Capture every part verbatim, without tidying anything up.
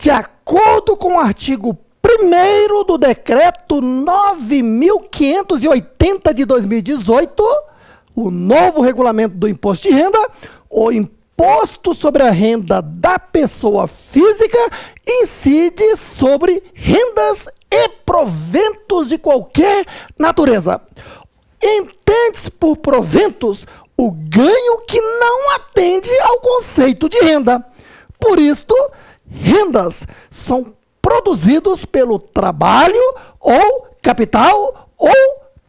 de acordo com o artigo primeiro do decreto nove mil quinhentos e oitenta de dois mil e dezoito, o novo regulamento do imposto de renda, o imposto sobre a renda da pessoa física incide sobre rendas e proventos de qualquer natureza. Entende-se por proventos o ganho que não atende ao conceito de renda. Por isto, rendas são produzidos pelo trabalho ou capital ou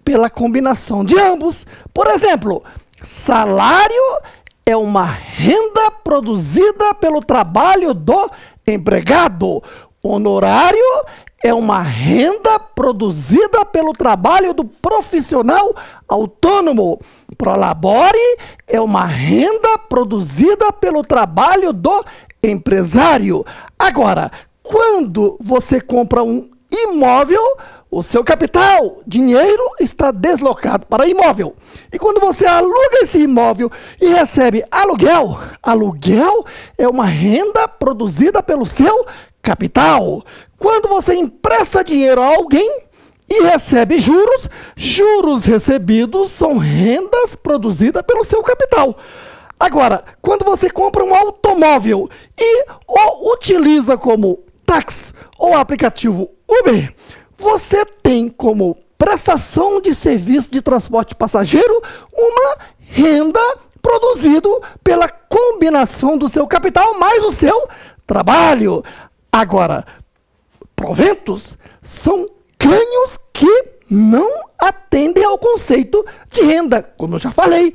pela combinação de ambos. Por exemplo, salário é uma renda produzida pelo trabalho do empregado. Honorário é uma renda produzida pelo trabalho do profissional autônomo. Prolabore é uma renda produzida pelo trabalho do empresário. Agora, quando você compra um imóvel, o seu capital, dinheiro, está deslocado para imóvel. E quando você aluga esse imóvel e recebe aluguel, aluguel é uma renda produzida pelo seu capital. Quando você empresta dinheiro a alguém e recebe juros, juros recebidos são rendas produzidas pelo seu capital. Agora, quando você compra um automóvel e o utiliza como táxi ou aplicativo Uber, você tem como prestação de serviço de transporte passageiro uma renda produzida pela combinação do seu capital mais o seu trabalho. Agora, proventos são ganhos que não atendem ao conceito de renda, como eu já falei.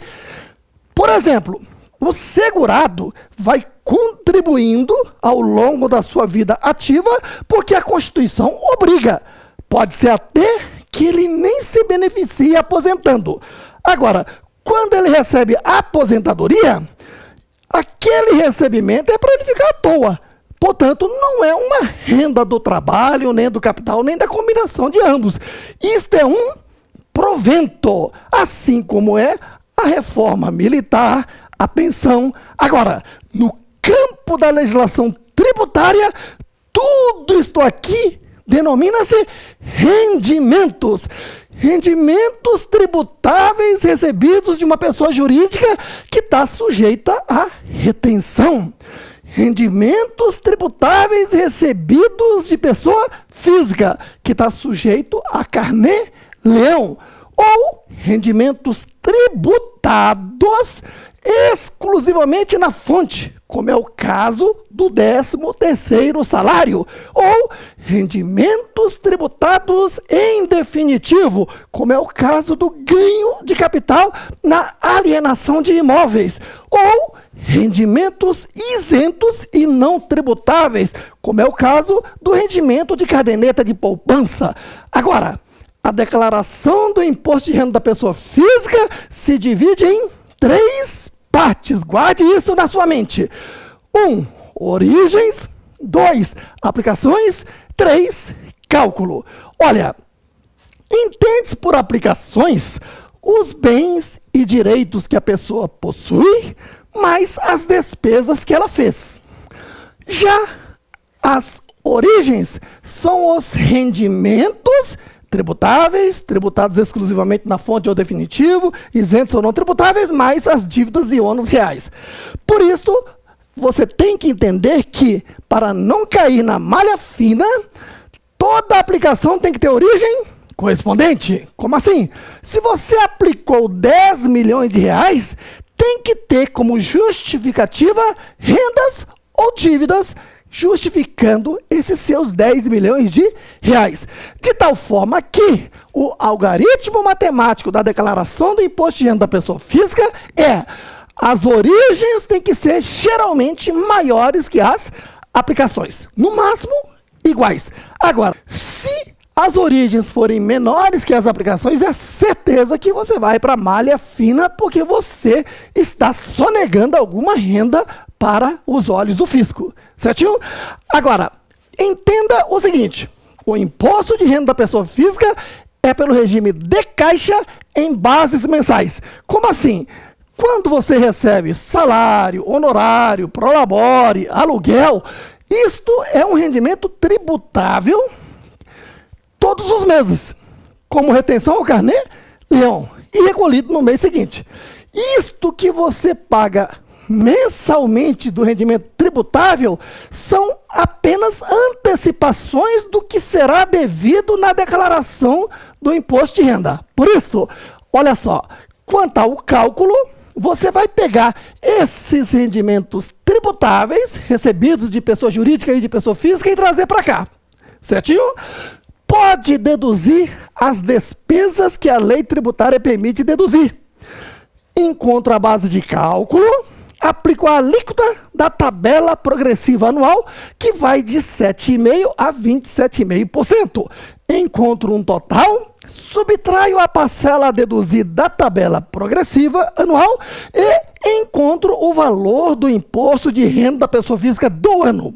Por exemplo, o segurado vai contribuindo ao longo da sua vida ativa porque a Constituição obriga. Pode ser até que ele nem se beneficie aposentando. Agora, quando ele recebe aposentadoria, aquele recebimento é para ele ficar à toa. Portanto, não é uma renda do trabalho, nem do capital, nem da combinação de ambos. Isto é um provento, assim como é a reforma militar, a pensão. Agora, no campo da legislação tributária, tudo isto aqui denomina-se rendimentos. Rendimentos tributáveis recebidos de uma pessoa jurídica que está sujeita à retenção. Rendimentos tributáveis recebidos de pessoa física, que está sujeito a carnê-leão. Ou rendimentos tributados exclusivamente na fonte, como é o caso do décimo terceiro salário. Ou rendimentos tributados em definitivo, como é o caso do ganho de capital na alienação de imóveis. Ou rendimentos isentos e não tributáveis, como é o caso do rendimento de caderneta de poupança. Agora, a declaração do imposto de renda da pessoa física se divide em três partes. Guarde isso na sua mente. um. Origens. dois. Aplicações. três. Cálculo. Olha, entende-se por aplicações os bens e direitos que a pessoa possui, mais as despesas que ela fez. Já as origens são os rendimentos tributáveis, tributados exclusivamente na fonte ou definitivo, isentos ou não tributáveis, mais as dívidas e ônus reais. Por isso, você tem que entender que, para não cair na malha fina, toda aplicação tem que ter origem correspondente. Como assim? Se você aplicou dez milhões de reais, tem que ter como justificativa rendas ou dívidas, justificando esses seus dez milhões de reais. De tal forma que o algoritmo matemático da declaração do imposto de renda da pessoa física é: as origens têm que ser geralmente maiores que as aplicações, no máximo iguais. Agora, se as origens forem menores que as aplicações, é certeza que você vai para a malha fina, porque você está sonegando alguma renda para os olhos do fisco, certinho? Agora, entenda o seguinte: o imposto de renda da pessoa física é pelo regime de caixa em bases mensais. Como assim? Quando você recebe salário, honorário, prolabore, aluguel, Isto é um rendimento tributável todos os meses, como retenção ao carnê-leão, e recolhido no mês seguinte. Isto que você paga mensalmente do rendimento tributável são apenas antecipações do que será devido na declaração do imposto de renda. Por isso, olha só, quanto ao cálculo, você vai pegar esses rendimentos tributáveis recebidos de pessoa jurídica e de pessoa física e trazer para cá, certinho? Pode deduzir as despesas que a lei tributária permite deduzir. Encontro a base de cálculo, aplico a alíquota da tabela progressiva anual, que vai de sete vírgula cinco por cento a vinte e sete vírgula cinco por cento. Encontro um total, subtraio a parcela a deduzir da tabela progressiva anual e encontro o valor do imposto de renda da pessoa física do ano.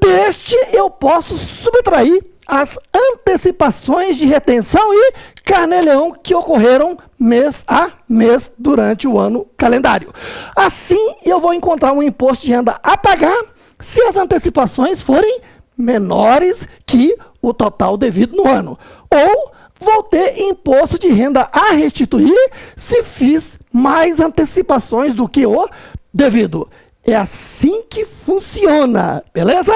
Deste, eu posso subtrair as antecipações de retenção e carnê-leão que ocorreram mês a mês durante o ano calendário. Assim, eu vou encontrar um imposto de renda a pagar se as antecipações forem menores que o total devido no ano. Ou vou ter imposto de renda a restituir se fiz mais antecipações do que o devido. É assim que funciona, beleza?